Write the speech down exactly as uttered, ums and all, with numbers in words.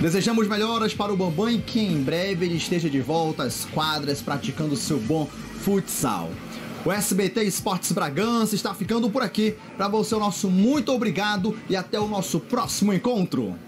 Desejamos melhoras para o Bambam e que em breve ele esteja de volta às quadras praticando seu bom futsal. O S B T Esportes Bragança está ficando por aqui. Para você, o nosso muito obrigado e até o nosso próximo encontro.